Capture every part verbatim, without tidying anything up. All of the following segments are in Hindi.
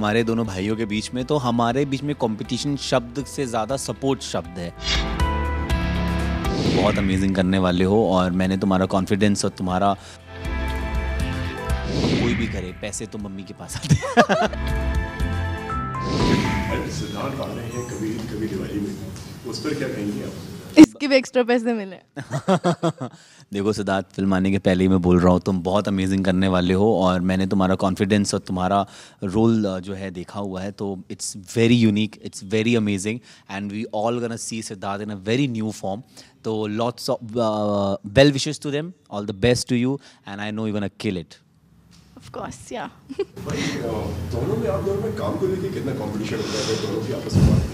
हमारे दोनों भाइयों के बीच में, तो हमारे बीच में कंपटीशन शब्द से ज़्यादा सपोर्ट शब्द है। बहुत अमेजिंग करने वाले हो और मैंने तुम्हारा कॉन्फिडेंस और तुम्हारा कोई भी करे पैसे तो मम्मी के पास आते हैं। सिद्धार्थ आ रहे हैं कभी कभी दिवाली में, उस पर क्या कहेंगे आप? इसके भी एक्स्ट्रा पैसे मिले। देखो सिद्धार्थ, फिल्म आने के पहले ही मैं बोल रहा हूँ, तुम बहुत अमेजिंग करने वाले हो और मैंने तुम्हारा कॉन्फिडेंस और तुम्हारा रोल जो है देखा हुआ है, तो it's very unique, it's very amazing and we all gonna see Siddharth in a very new form. तो lots of well wishes to them, all the best to you and I know you gonna kill it. Of course yeah. दोनों में आप दोनों में काम को लेके कितना कंपटीशन होता है? दोनों की आपस में बात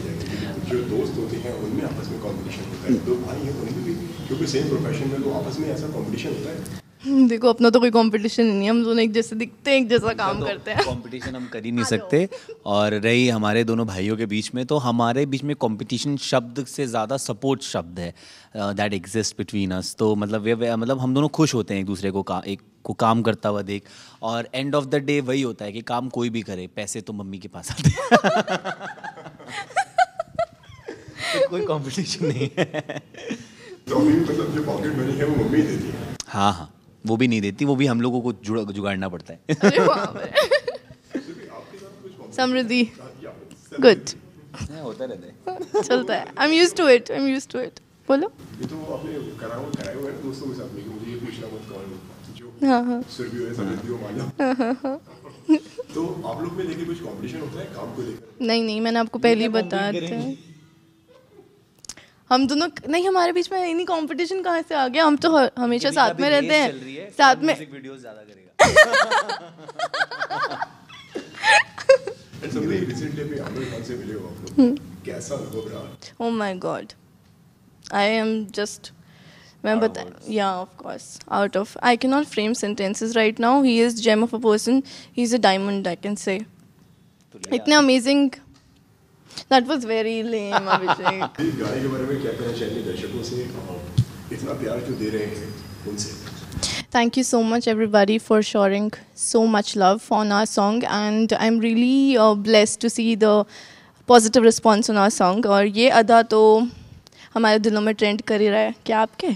जो दोस्त होते हैं उनमें आपस में कंपटीशन होता है, दो भाई हैं उनमें भी क्योंकि सेम प्रोफेशन में तो आपस में ऐसा कंपटीशन होता है। देखो अपना तो कोई कंपटीशन नहीं है, हम दोनों एक जैसे दिखते हैं, एक जैसा काम तो करते हैं, कंपटीशन हम कर ही नहीं सकते। और रही हमारे दोनों भाइयों के बीच में, तो हमारे बीच में कंपटीशन शब्द से ज़्यादा सपोर्ट शब्द है दैट एग्जिस्ट बिटवीन अस। तो मतलब वे मतलब हम दोनों खुश होते हैं एक दूसरे को का एक को काम करता हुआ देख, और एंड ऑफ द डे वही होता है कि काम कोई भी करे पैसे तो मम्मी के पास आते हैं। तो कोई कंपटीशन नहीं है। तो मतलब जो पॉकेट मनी है वो मम्मी देती है? हाँ हाँ, वो भी नहीं देती, वो भी हम लोगों को जुगाड़ना पड़ता है। समृद्धि गुड होता रहता है, चलता है। I am used to it, I am used to it. बोलो। ये तो आपने करा हुआ कराया हुआ है दोस्तों के साथ में, मुझे ये पूछना मत करो जो। हां हां, सुरभि है समृद्धि वाला। हां हां, तो आप लोग में लेके कुछ कंपटीशन होता है काम को लेकर? नहीं नहीं, मैंने आपको पहले ही बताया था, हम दोनों नहीं, हमारे बीच में नहीं कंपटीशन कहाँ से आ गया, हम तो हमेशा साथ में रहते हैं, है, साथ में वीडियोस ज़्यादा करेगा। Oh my god, I am just मैं बता या of course out of I can not frame sentences right now. He is gem of a person, he is a diamond I can say. इतना amazing. That was very lame, Abhishek. इस गाने के बारे में क्या कहना चाहिए दर्शकों से, इतना प्यार क्यों दे रहे हैं उनसे? Thank you so much everybody for showering so much love on our song and I'm really uh, blessed to see the positive response on our song। और ये अदा तो हमारे दिलों में ट्रेंड कर ही रहा है। क्या आपके?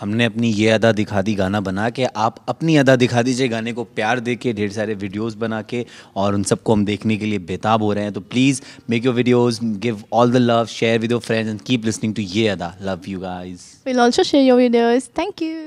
हमने अपनी ये अदा दिखा दी गाना बना के, आप अपनी अदा दिखा दीजिए गाने को प्यार दे के, ढेर सारे वीडियोस बना के, और उन सबको हम देखने के लिए बेताब हो रहे हैं। तो please make your videos, give all the love, share with your friends and keep listening to ये अदा। Love you guys. Will also share your videos. Thank you.